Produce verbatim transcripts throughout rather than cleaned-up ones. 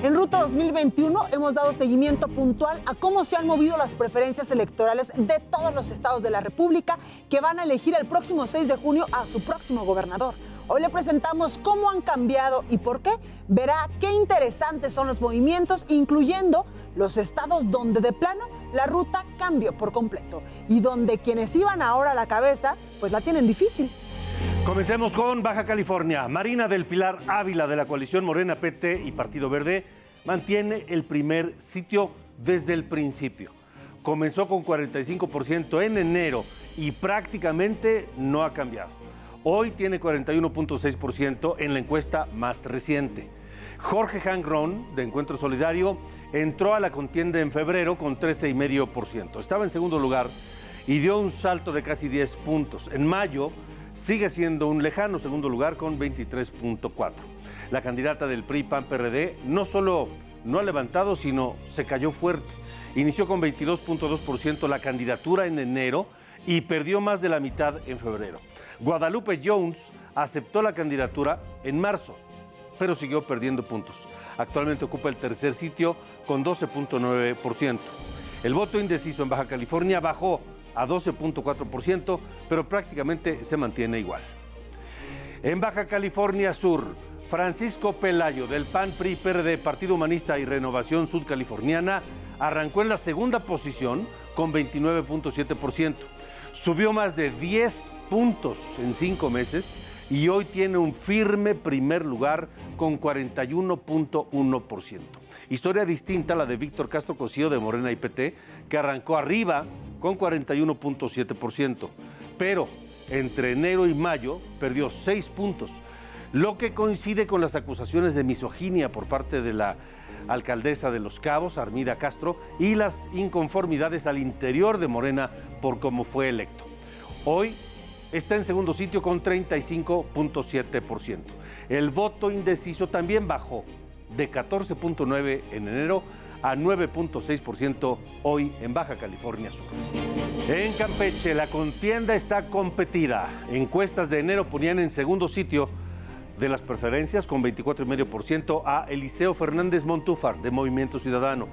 En Ruta dos mil veintiuno hemos dado seguimiento puntual a cómo se han movido las preferencias electorales de todos los estados de la República que van a elegir el próximo seis de junio a su próximo gobernador. Hoy le presentamos cómo han cambiado y por qué. Verá qué interesantes son los movimientos, incluyendo los estados donde de plano la ruta cambió por completo y donde quienes iban ahora a la cabeza pues la tienen difícil. Comencemos con Baja California. Marina del Pilar Ávila, de la coalición Morena, P T y Partido Verde, mantiene el primer sitio desde el principio. Comenzó con cuarenta y cinco por ciento en enero y prácticamente no ha cambiado. Hoy tiene cuarenta y uno punto seis por ciento en la encuesta más reciente. Jorge Hank Ron, de Encuentro Solidario, entró a la contienda en febrero con trece punto cinco por ciento. Estaba en segundo lugar y dio un salto de casi diez puntos. En mayo sigue siendo un lejano segundo lugar con veintitrés punto cuatro. La candidata del P R I, P A N, P R D no solo no ha levantado, sino se cayó fuerte. Inició con veintidós punto dos por ciento la candidatura en enero y perdió más de la mitad en febrero. Guadalupe Jones aceptó la candidatura en marzo, pero siguió perdiendo puntos. Actualmente ocupa el tercer sitio con doce punto nueve por ciento. El voto indeciso en Baja California bajó a doce punto cuatro por ciento, pero prácticamente se mantiene igual. En Baja California Sur, Francisco Pelayo, del P A N, P R I, P R D, Partido Humanista y Renovación Sudcaliforniana, arrancó en la segunda posición con veintinueve punto siete por ciento. Subió más de diez puntos en cinco meses y hoy tiene un firme primer lugar con cuarenta y uno punto uno por ciento. Historia distinta a la de Víctor Castro Cosío, de Morena y P T, que arrancó arriba con cuarenta y uno punto siete por ciento, pero entre enero y mayo perdió seis puntos, lo que coincide con las acusaciones de misoginia por parte de la alcaldesa de Los Cabos, Armida Castro, y las inconformidades al interior de Morena por cómo fue electo. Hoy está en segundo sitio con treinta y cinco punto siete por ciento. El voto indeciso también bajó de catorce punto nueve por ciento en enero a nueve punto seis por ciento hoy en Baja California Sur. En Campeche la contienda está competida. Encuestas de enero ponían en segundo sitio de las preferencias con veinticuatro punto cinco por ciento a Eliseo Fernández Montúfar, de Movimiento Ciudadano.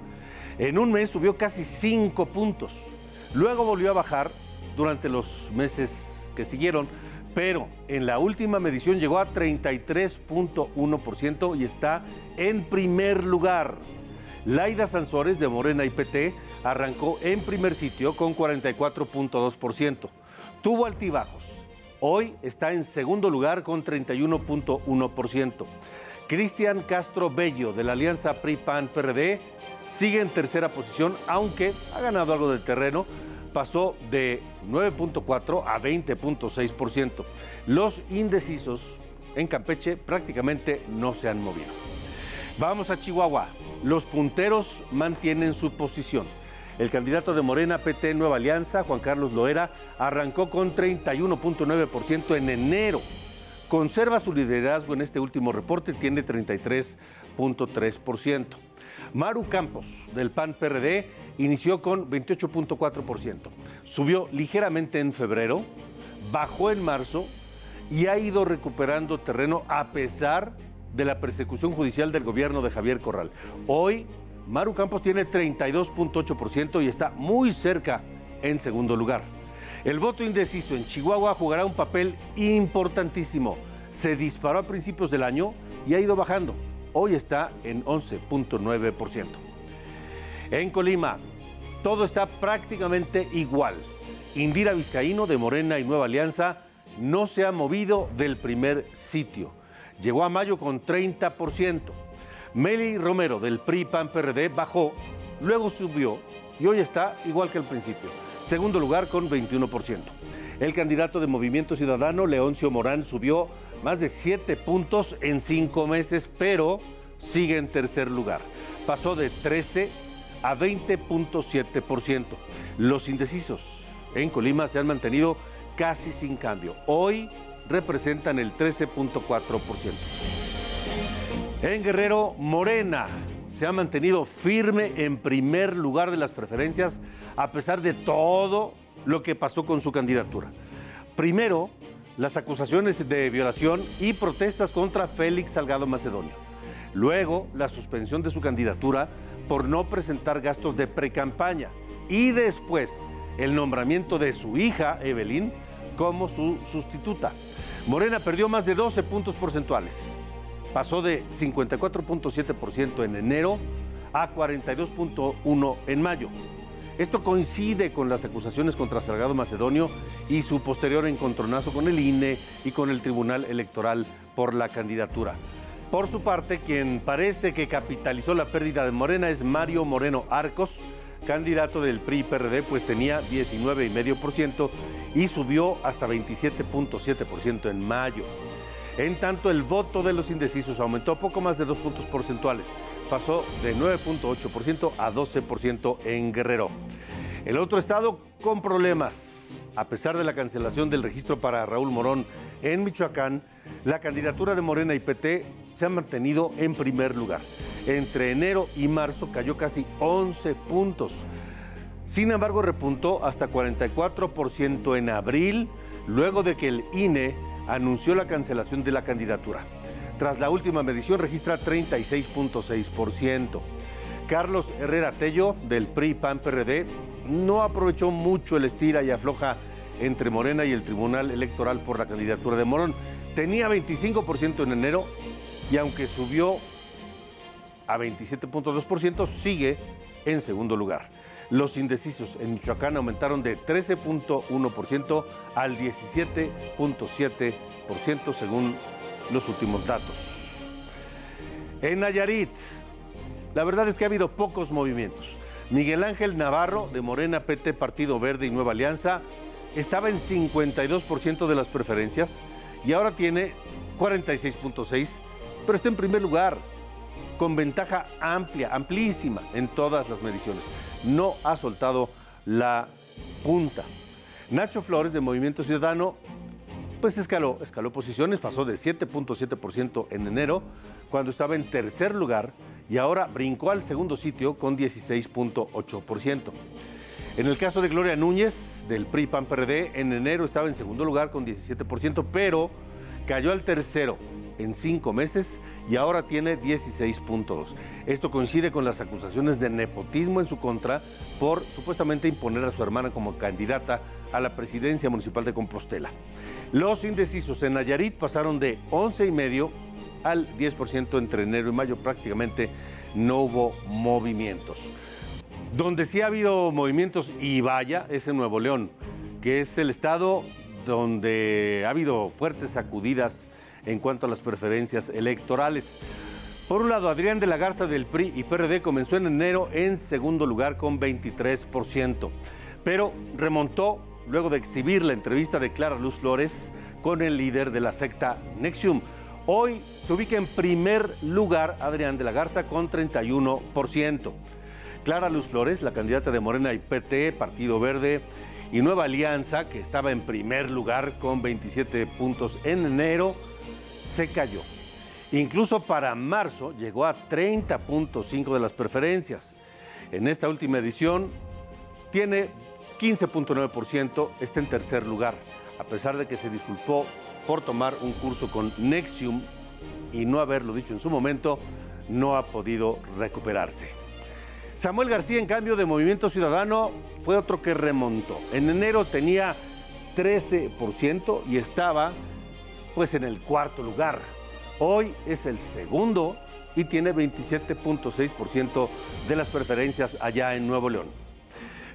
En un mes subió casi cinco puntos. Luego volvió a bajar durante los meses que siguieron, pero en la última medición llegó a treinta y tres punto uno por ciento y está en primer lugar. Layda Sansores, de Morena y P T, arrancó en primer sitio con cuarenta y cuatro punto dos por ciento. Tuvo altibajos. Hoy está en segundo lugar con treinta y uno punto uno por ciento. Cristian Castro Bello, de la alianza P R I P A N P R D, sigue en tercera posición, aunque ha ganado algo de terreno. Pasó de nueve punto cuatro por ciento a veinte punto seis por ciento. Los indecisos en Campeche prácticamente no se han movido. Vamos a Chihuahua. Los punteros mantienen su posición. El candidato de Morena, P T, Nueva Alianza, Juan Carlos Loera, arrancó con treinta y uno punto nueve por ciento en enero. Conserva su liderazgo en este último reporte, tiene treinta y tres punto tres por ciento. Maru Campos, del P A N P R D, inició con veintiocho punto cuatro por ciento. Subió ligeramente en febrero, bajó en marzo y ha ido recuperando terreno a pesar de la persecución judicial del gobierno de Javier Corral. Hoy, Maru Campos tiene treinta y dos punto ocho por ciento y está muy cerca en segundo lugar. El voto indeciso en Chihuahua jugará un papel importantísimo. Se disparó a principios del año y ha ido bajando. Hoy está en once punto nueve por ciento. En Colima, todo está prácticamente igual. Indira Vizcaíno, de Morena y Nueva Alianza, no se ha movido del primer sitio. Llegó a mayo con treinta por ciento. Meli Romero, del P R I P A N P R D, bajó, luego subió y hoy está igual que al principio. Segundo lugar con veintiuno por ciento. El candidato de Movimiento Ciudadano, Leoncio Morán, subió más de siete puntos en cinco meses, pero sigue en tercer lugar. Pasó de trece a veinte punto siete por ciento. Los indecisos en Colima se han mantenido casi sin cambio. Hoy representan el trece punto cuatro por ciento. En Guerrero, Morena se ha mantenido firme en primer lugar de las preferencias a pesar de todo lo que pasó con su candidatura. Primero, las acusaciones de violación y protestas contra Félix Salgado Macedonio. Luego, la suspensión de su candidatura por no presentar gastos de precampaña. Y después, el nombramiento de su hija, Evelyn, como su sustituta. Morena perdió más de doce puntos porcentuales. Pasó de cincuenta y cuatro punto siete por ciento en enero a cuarenta y dos punto uno por ciento en mayo. Esto coincide con las acusaciones contra Salgado Macedonio y su posterior encontronazo con el I N E y con el Tribunal Electoral por la candidatura. Por su parte, quien parece que capitalizó la pérdida de Morena es Mario Moreno Arcos, candidato del P R I P R D, pues tenía diecinueve punto cinco por ciento y subió hasta veintisiete punto siete por ciento en mayo. En tanto, el voto de los indecisos aumentó poco más de dos puntos porcentuales. Pasó de nueve punto ocho por ciento a doce por ciento en Guerrero. El otro estado con problemas. A pesar de la cancelación del registro para Raúl Morón en Michoacán, la candidatura de Morena y P T se ha mantenido en primer lugar. Entre enero y marzo cayó casi once puntos. Sin embargo, repuntó hasta cuarenta y cuatro por ciento en abril, luego de que el I N E anunció la cancelación de la candidatura. Tras la última medición registra treinta y seis punto seis por ciento. Carlos Herrera Tello, del P R I P A N P R D, no aprovechó mucho el estira y afloja entre Morena y el Tribunal Electoral por la candidatura de Morón. Tenía veinticinco por ciento en enero y aunque subió a veintisiete punto dos por ciento, sigue en segundo lugar. Los indecisos en Michoacán aumentaron de trece punto uno por ciento al diecisiete punto siete por ciento según los últimos datos. En Nayarit, la verdad es que ha habido pocos movimientos. Miguel Ángel Navarro, de Morena, P T, Partido Verde y Nueva Alianza, estaba en cincuenta y dos por ciento de las preferencias y ahora tiene cuarenta y seis punto seis por ciento, pero está en primer lugar, con ventaja amplia, amplísima en todas las mediciones. No ha soltado la punta. Nacho Flores, de Movimiento Ciudadano, pues escaló, escaló posiciones, pasó de siete punto siete por ciento en enero, cuando estaba en tercer lugar, y ahora brincó al segundo sitio con dieciséis punto ocho por ciento. En el caso de Gloria Núñez, del P R I P A N P R D, en enero estaba en segundo lugar con diecisiete por ciento, pero cayó al tercero en cinco meses y ahora tiene dieciséis punto dos. Esto coincide con las acusaciones de nepotismo en su contra por supuestamente imponer a su hermana como candidata a la presidencia municipal de Compostela. Los indecisos en Nayarit pasaron de once punto cinco por ciento al diez por ciento entre enero y mayo. Prácticamente no hubo movimientos. Donde sí ha habido movimientos, y vaya, es en Nuevo León, que es el estado donde ha habido fuertes sacudidas en cuanto a las preferencias electorales. Por un lado, Adrián de la Garza del P R I y P R D comenzó en enero en segundo lugar con veintitrés por ciento, pero remontó luego de exhibir la entrevista de Clara Luz Flores con el líder de la secta Nexium. Hoy se ubica en primer lugar Adrián de la Garza con treinta y uno por ciento. Clara Luz Flores, la candidata de Morena y P T, Partido Verde y Nueva Alianza, que estaba en primer lugar con veintisiete puntos en enero, se cayó. Incluso para marzo llegó a treinta punto cinco de las preferencias. En esta última edición tiene quince punto nueve por ciento, está en tercer lugar, a pesar de que se disculpó por tomar un curso con Nexium y no haberlo dicho en su momento, no ha podido recuperarse. Samuel García, en cambio, de Movimiento Ciudadano, fue otro que remontó. En enero tenía trece por ciento y estaba pues en el cuarto lugar. Hoy es el segundo y tiene veintisiete punto seis por ciento de las preferencias allá en Nuevo León.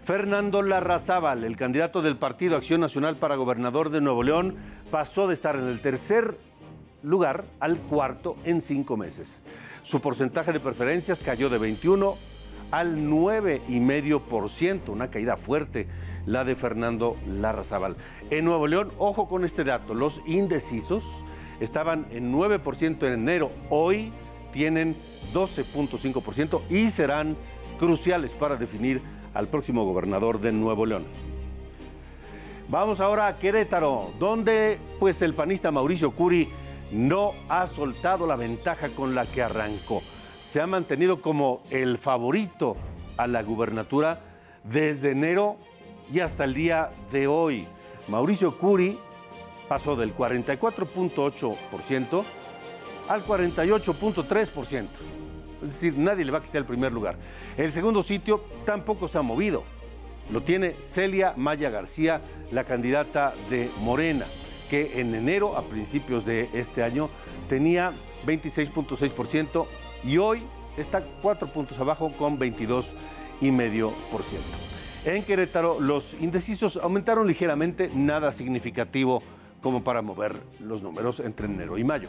Fernando Larrazábal, el candidato del Partido Acción Nacional para gobernador de Nuevo León, pasó de estar en el tercer lugar al cuarto en cinco meses. Su porcentaje de preferencias cayó de veintiuno al nueve punto cinco por ciento, una caída fuerte la de Fernando Larrazábal. En Nuevo León, ojo con este dato, los indecisos estaban en nueve por ciento en enero, hoy tienen doce punto cinco por ciento y serán cruciales para definir al próximo gobernador de Nuevo León. Vamos ahora a Querétaro, donde pues el panista Mauricio Kuri no ha soltado la ventaja con la que arrancó. Se ha mantenido como el favorito a la gubernatura desde enero y hasta el día de hoy. Mauricio Kuri pasó del cuarenta y cuatro punto ocho por ciento al cuarenta y ocho punto tres por ciento. Es decir, nadie le va a quitar el primer lugar. El segundo sitio tampoco se ha movido. Lo tiene Celia Maya García, la candidata de Morena, que en enero, a principios de este año, tenía veintiséis punto seis por ciento y hoy está cuatro puntos abajo con veintidós punto cinco por ciento. En Querétaro, los indecisos aumentaron ligeramente, nada significativo como para mover los números entre enero y mayo.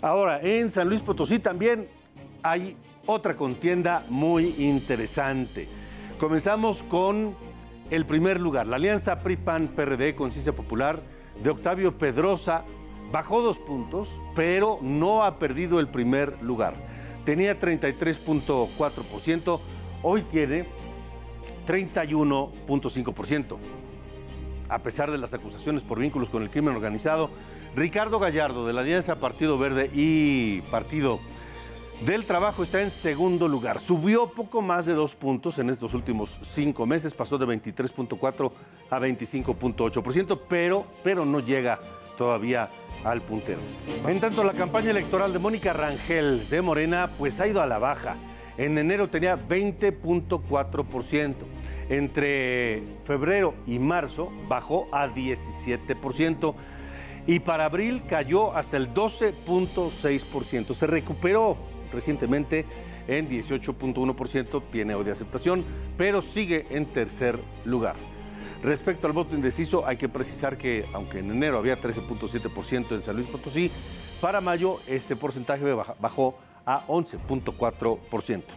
Ahora, en San Luis Potosí también hay otra contienda muy interesante. Comenzamos con el primer lugar. La alianza P R I P A N P R D Conciencia Popular de Octavio Pedrosa bajó dos puntos, pero no ha perdido el primer lugar. Tenía treinta y tres punto cuatro por ciento, hoy tiene treinta y uno punto cinco por ciento. A pesar de las acusaciones por vínculos con el crimen organizado, Ricardo Gallardo, de la Alianza Partido Verde y Partido del Trabajo, está en segundo lugar. Subió poco más de dos puntos en estos últimos cinco meses, pasó de veintitrés punto cuatro por ciento a veinticinco punto ocho por ciento, pero, pero no llega todavía al puntero. En tanto, la campaña electoral de Mónica Rangel, de Morena, pues ha ido a la baja. En enero tenía veinte punto cuatro por ciento. Entre febrero y marzo bajó a diecisiete por ciento y para abril cayó hasta el doce punto seis por ciento. Se recuperó recientemente en dieciocho punto uno por ciento, tiene hoy de aceptación, pero sigue en tercer lugar. Respecto al voto indeciso, hay que precisar que, aunque en enero había trece punto siete por ciento en San Luis Potosí, para mayo ese porcentaje bajó a once punto cuatro por ciento.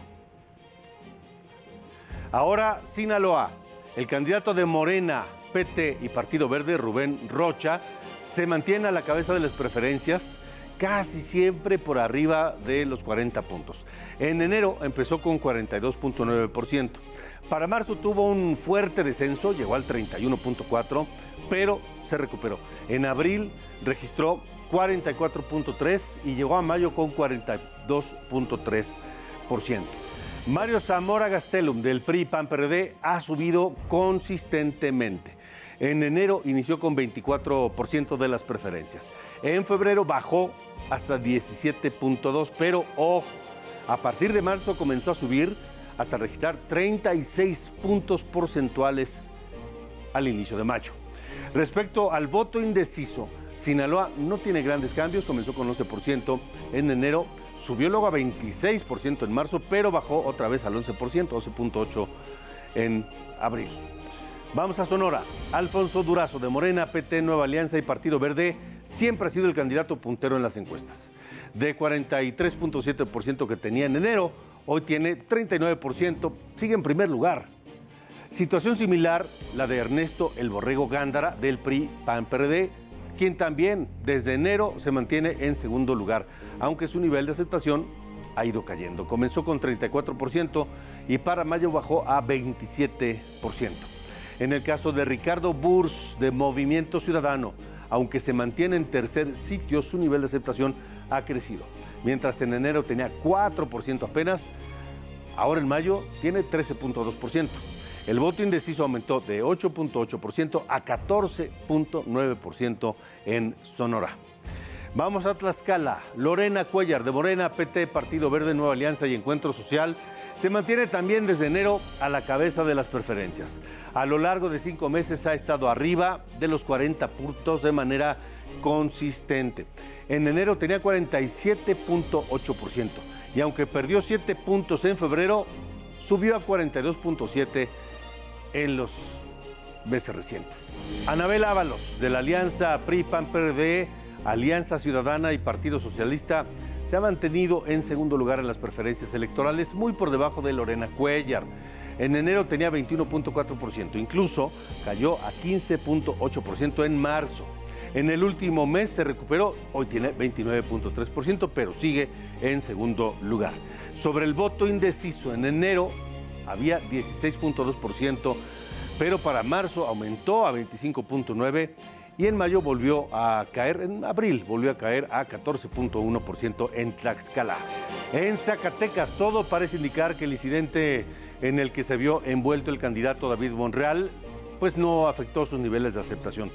Ahora, Sinaloa. El candidato de Morena, P T y Partido Verde, Rubén Rocha, se mantiene a la cabeza de las preferencias, casi siempre por arriba de los cuarenta puntos. En enero empezó con cuarenta y dos punto nueve por ciento. Para marzo tuvo un fuerte descenso, llegó al treinta y uno punto cuatro por ciento, pero se recuperó. En abril registró cuarenta y cuatro punto tres por ciento y llegó a mayo con cuarenta y dos punto tres por ciento. Mario Zamora Gastelum, del P R I P A N P R D, ha subido consistentemente. En enero inició con veinticuatro por ciento de las preferencias. En febrero bajó hasta diecisiete punto dos por ciento, pero ojo, a partir de marzo comenzó a subir hasta registrar treinta y seis puntos porcentuales al inicio de mayo. Respecto al voto indeciso, Sinaloa no tiene grandes cambios, comenzó con once por ciento en enero, subió luego a veintiséis por ciento en marzo, pero bajó otra vez al once por ciento, once punto ocho por ciento en abril. Vamos a Sonora. Alfonso Durazo, de Morena, P T, Nueva Alianza y Partido Verde, siempre ha sido el candidato puntero en las encuestas. De cuarenta y tres punto siete por ciento que tenía en enero, hoy tiene treinta y nueve por ciento, sigue en primer lugar. Situación similar la de Ernesto El Borrego Gándara, del P R I P A N P R D, quien también desde enero se mantiene en segundo lugar, aunque su nivel de aceptación ha ido cayendo. Comenzó con treinta y cuatro por ciento y para mayo bajó a veintisiete por ciento. En el caso de Ricardo Burs, de Movimiento Ciudadano, aunque se mantiene en tercer sitio, su nivel de aceptación ha crecido. Mientras en enero tenía cuatro por ciento apenas, ahora en mayo tiene trece punto dos por ciento. El voto indeciso aumentó de ocho punto ocho por ciento a catorce punto nueve por ciento en Sonora. Vamos a Tlaxcala. Lorena Cuéllar, de Morena, P T, Partido Verde, Nueva Alianza y Encuentro Social, se mantiene también desde enero a la cabeza de las preferencias. A lo largo de cinco meses ha estado arriba de los cuarenta puntos de manera consistente. En enero tenía cuarenta y siete punto ocho por ciento y aunque perdió siete puntos en febrero, subió a cuarenta y dos punto siete por ciento en los meses recientes. Anabel Ábalos, de la Alianza P R I P A N P R D, Alianza Ciudadana y Partido Socialista, se ha mantenido en segundo lugar en las preferencias electorales, muy por debajo de Lorena Cuéllar. En enero tenía veintiuno punto cuatro por ciento, incluso cayó a quince punto ocho por ciento en marzo. En el último mes se recuperó, hoy tiene veintinueve punto tres por ciento, pero sigue en segundo lugar. Sobre el voto indeciso, en enero había dieciséis punto dos por ciento, pero para marzo aumentó a veinticinco punto nueve por ciento. Y en mayo volvió a caer, en abril volvió a caer a catorce punto uno por ciento en Tlaxcala. En Zacatecas todo parece indicar que el incidente en el que se vio envuelto el candidato David Monreal pues no afectó sus niveles de aceptación.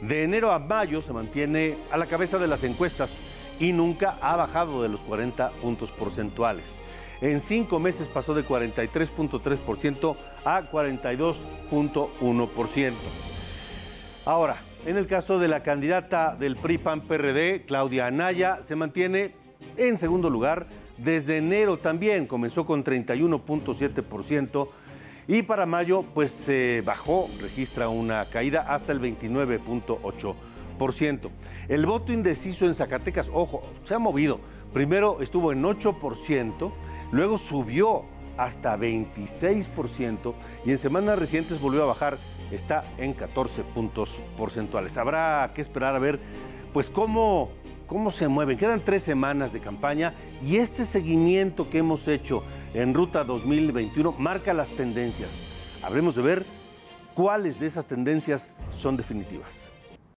De enero a mayo se mantiene a la cabeza de las encuestas y nunca ha bajado de los cuarenta puntos porcentuales. En cinco meses pasó de cuarenta y tres punto tres por ciento a cuarenta y dos punto uno por ciento. Ahora, en el caso de la candidata del P R I P A N P R D, Claudia Anaya, se mantiene en segundo lugar desde enero también. Comenzó con treinta y uno punto siete por ciento y para mayo pues se eh, bajó, registra una caída hasta el veintinueve punto ocho por ciento. El voto indeciso en Zacatecas, ojo, se ha movido. Primero estuvo en ocho por ciento, luego subió hasta veintiséis por ciento y en semanas recientes volvió a bajar, está en catorce puntos porcentuales. Habrá que esperar a ver pues cómo, cómo se mueven. Quedan tres semanas de campaña y este seguimiento que hemos hecho en Ruta dos mil veintiuno marca las tendencias. Habremos de ver cuáles de esas tendencias son definitivas.